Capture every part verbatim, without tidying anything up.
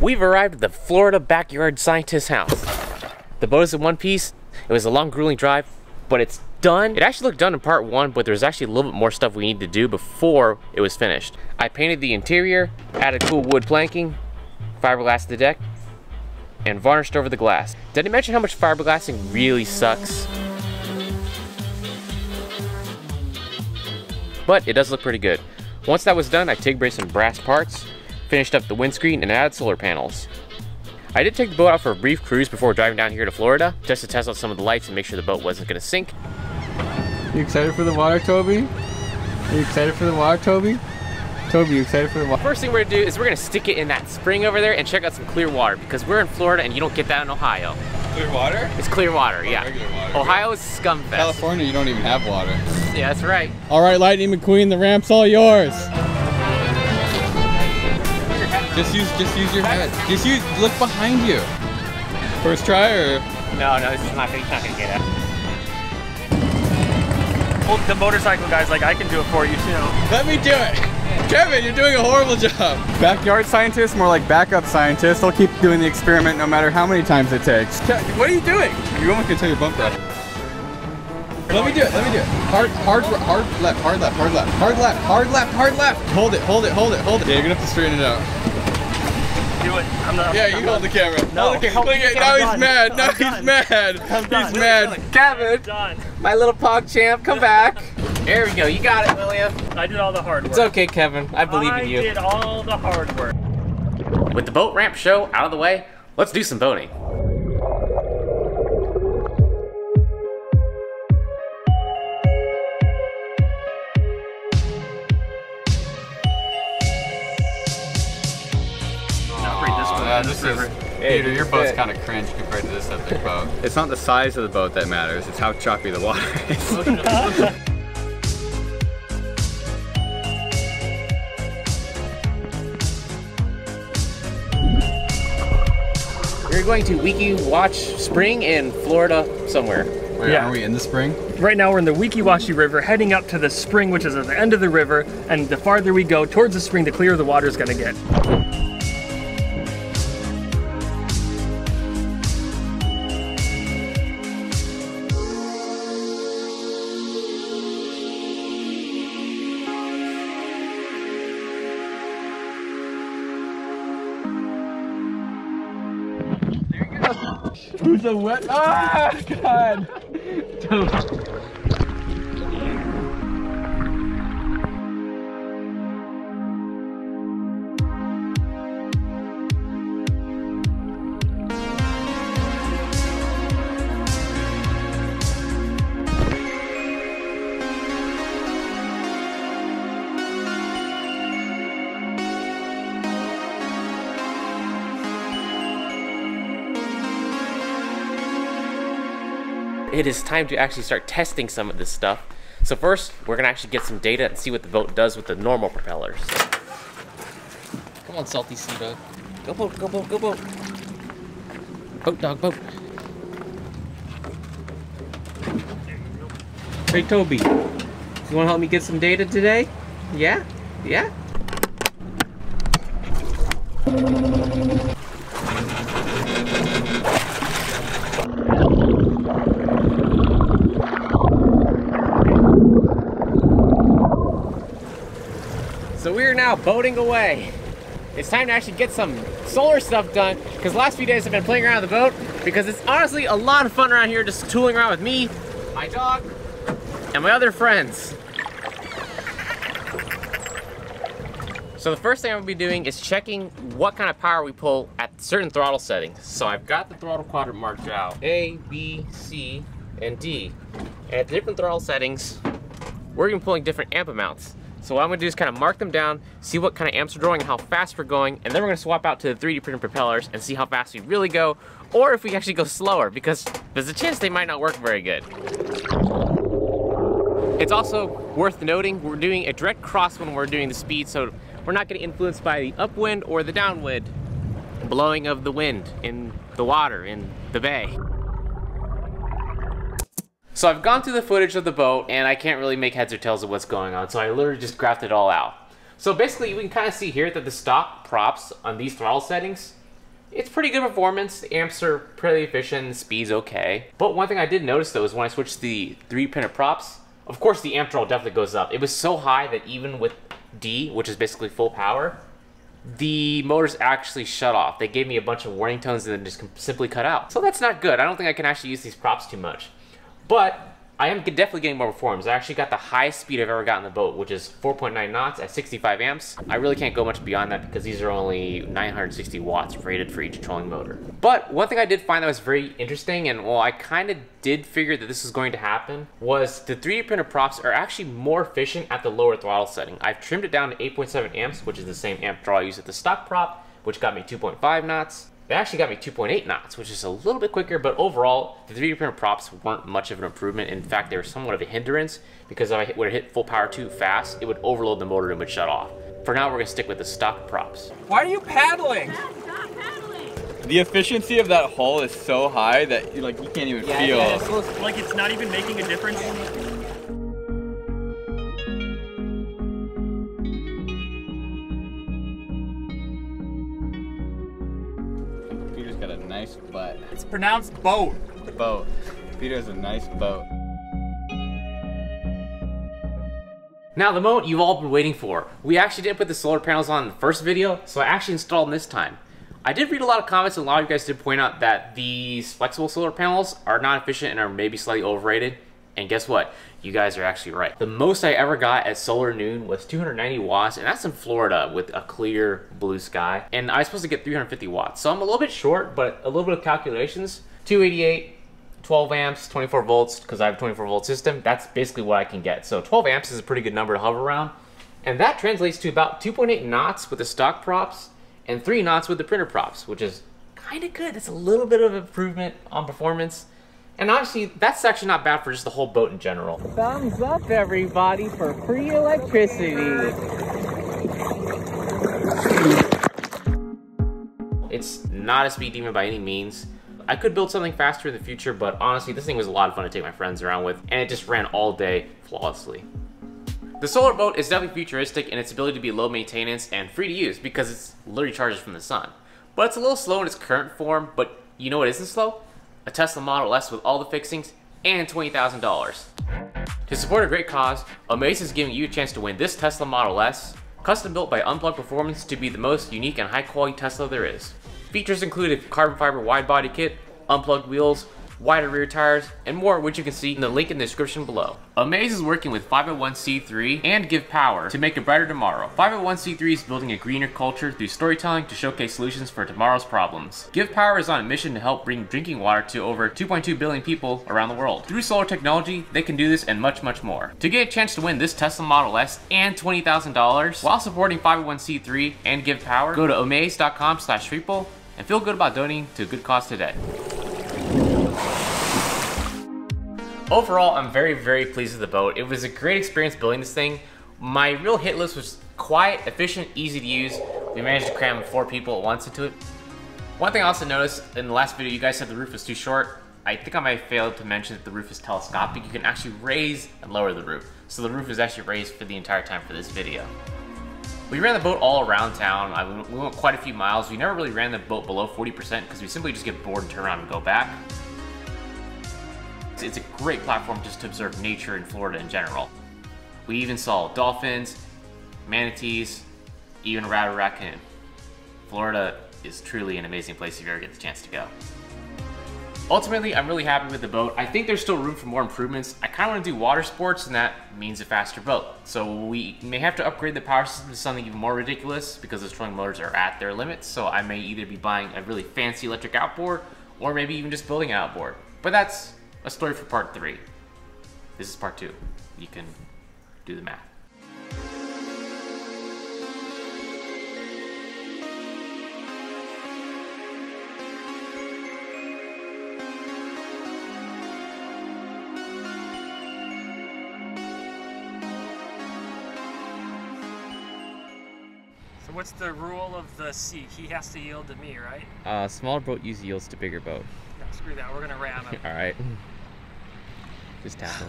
We've arrived at the Florida backyard scientist's house. The boat is in one piece. It was a long, grueling drive, but it's done. It actually looked done in part one, but there's actually a little bit more stuff we need to do before it was finished. I painted the interior, added cool wood planking, fiberglass to the deck, and varnished over the glass. Did I mention how much fiberglassing really sucks? But it does look pretty good. Once that was done, I TIG braced some brass parts, finished up the windscreen, and added solar panels. I did take the boat out for a brief cruise before driving down here to Florida, just to test out some of the lights and make sure the boat wasn't gonna sink. You excited for the water, Toby? Are you excited for the water, Toby? Toby, you excited for the water? First thing we're gonna do is we're gonna stick it in that spring over there and check out some clear water, because we're in Florida and you don't get that in Ohio. Clear water? It's clear water, oh, yeah. Regular water. Ohio is scum fest. California, you don't even have water. Yeah, that's right. All right, Lightning McQueen, the ramp's all yours. Just use, just use your head. Just use, look behind you. First try or? No, no, this is not, he's not gonna get it. Well, the motorcycle guy's like, I can do it for you too. Let me do it. Kevin, you're doing a horrible job. Backyard scientist, more like backup scientist. They'll keep doing the experiment no matter how many times it takes. What are you doing? You're almost gonna tell your bump that. Let me do it, let me do it. Hard, hard, hard left, hard left, hard left, hard left, hard left, hard left. Hold it, hold it, hold it, hold it. Yeah, you're gonna have to straighten it out. Do it, I'm not. Yeah, I'm you hold the camera. No, okay, hold it. Now he's done. mad, now he's mad. He's mad. Gavin, my little pog champ, come back. There we go, you got it, William. I did all the hard work. It's okay, Kevin, I believe I in you. I did all the hard work. With the boat ramp show out of the way, let's do some boating. Uh, this is, hey, Peter, your boat's kind of cringe compared to this epic boat. It's not the size of the boat that matters, it's how choppy the water is. We're going to Weeki Wachee Spring in Florida somewhere. Wait, yeah. Are we in the spring? Right now we're in the Weeki Wachee River, heading up to the spring, which is at the end of the river, and the farther we go towards the spring, the clearer the water is going to get. Who's a wet? Ah, oh, God! It is time to actually start testing some of this stuff. So first, we're gonna actually get some data and see what the boat does with the normal propellers. Come on, salty sea dog. Go boat, go boat, go boat. Boat dog, boat. Hey Toby, you wanna help me get some data today? Yeah? Yeah? So we are now boating away. It's time to actually get some solar stuff done, because the last few days I've been playing around with the boat, because it's honestly a lot of fun around here just tooling around with me, my dog, and my other friends. So the first thing I'm gonna be doing is checking what kind of power we pull at certain throttle settings. So I've got the throttle quadrant marked out, A, B, C, and D. And at different throttle settings, we're gonna be pulling different amp amounts. So what I'm gonna do is kind of mark them down, see what kind of amps we're drawing and how fast we're going, and then we're gonna swap out to the three D printed propellers and see how fast we really go, or if we actually go slower, because there's a chance they might not work very good. It's also worth noting we're doing a direct cross when we're doing the speed, so we're not getting influenced by the upwind or the downwind, blowing of the wind in the water, in the bay. So I've gone through the footage of the boat and I can't really make heads or tails of what's going on, so I literally just graphed it all out. So basically we can kind of see here that the stock props on these throttle settings It's pretty good performance, the amps are pretty efficient, the speed's okay. But one thing I did notice though is when I switched to the three printed props, of course the amp draw definitely goes up. It was so high that even with D, which is basically full power, the motors actually shut off. They gave me a bunch of warning tones and then just simply cut out. So that's not good. I don't think I can actually use these props too much. But I am definitely getting more performance. I actually got the highest speed I've ever gotten in the boat, which is four point nine knots at sixty-five amps. I really can't go much beyond that because these are only nine hundred sixty watts rated for each trolling motor. But one thing I did find that was very interesting, and well, I kind of did figure that this was going to happen, was the three D printer props are actually more efficient at the lower throttle setting. I've trimmed it down to eight point seven amps, which is the same amp draw I used at the stock prop, which got me two point five knots. They actually got me two point eight knots, which is a little bit quicker, but overall, the three D printer props weren't much of an improvement. In fact, they were somewhat of a hindrance, because if I would hit full power too fast, it would overload the motor and would shut off. For now, we're gonna stick with the stock props. Why are you paddling? Stop, stop paddling! The efficiency of that hull is so high that like you can't even yeah, feel. Yeah, it's almost, like it's not even making a difference. Got a nice butt. It's pronounced boat. Boat. Peter's a nice boat. Now the moment you've all been waiting for. We actually didn't put the solar panels on in the first video, so I actually installed them this time. I did read a lot of comments, and a lot of you guys did point out that these flexible solar panels are not efficient and are maybe slightly overrated. And guess what? You guys are actually right. The most I ever got at solar noon was two hundred ninety watts, and that's in Florida with a clear blue sky. And I was supposed to get three hundred fifty watts. So I'm a little bit short, but a little bit of calculations. two eighty-eight, twelve amps, twenty-four volts, because I have a twenty-four volt system. That's basically what I can get. So twelve amps is a pretty good number to hover around. And that translates to about two point eight knots with the stock props and three knots with the printer props, which is kind of good. That's a little bit of improvement on performance. And honestly, that's actually not bad for just the whole boat in general. Thumbs up, everybody, for free electricity. It's not a speed demon by any means. I could build something faster in the future, but honestly, this thing was a lot of fun to take my friends around with, and it just ran all day flawlessly. The solar boat is definitely futuristic in its ability to be low maintenance and free to use because it's literally charged from the sun. But it's a little slow in its current form, but you know what isn't slow? A Tesla Model S with all the fixings, and twenty thousand dollars. To support a great cause, Omaze is giving you a chance to win this Tesla Model S, custom built by Unplugged Performance to be the most unique and high quality Tesla there is. Features include a carbon fiber wide body kit, unplugged wheels, wider rear tires, and more, which you can see in the link in the description below. Omaze is working with five oh one c three and GivePower to make a brighter tomorrow. five oh one c three is building a greener culture through storytelling to showcase solutions for tomorrow's problems. GivePower is on a mission to help bring drinking water to over two point two billion people around the world. Through solar technology, they can do this and much, much more. To get a chance to win this Tesla Model S and twenty thousand dollars while supporting five oh one c three and GivePower, go to omaze.com slash freeple and feel good about donating to a good cause today. Overall, I'm very, very pleased with the boat. It was a great experience building this thing. My real hit list was quiet, efficient, easy to use. We managed to cram four people at once into it. One thing I also noticed in the last video, you guys said the roof was too short. I think I might have failed to mention that the roof is telescopic. You can actually raise and lower the roof. So the roof is actually raised for the entire time for this video. We ran the boat all around town. I, we went quite a few miles. We never really ran the boat below forty percent because we simply just get bored and turn around and go back. It's a great platform just to observe nature in Florida in general. We even saw dolphins, manatees, even a rabid raccoon. Florida is truly an amazing place if you ever get the chance to go. Ultimately, I'm really happy with the boat. I think there's still room for more improvements. I kind of want to do water sports, and that means a faster boat. So we may have to upgrade the power system to something even more ridiculous because those trolling motors are at their limits. So I may either be buying a really fancy electric outboard or maybe even just building an outboard. But that's a story for part three. This is part two. You can do the math. So what's the rule of the sea? He has to yield to me, right? Uh, smaller boat usually yields to bigger boat. No, screw that. We're gonna ram him. All right. Just tap him.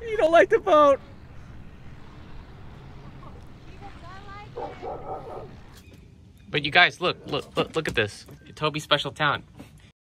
You don't like the boat. But you guys, look, look, look, look at this. Toby's special talent.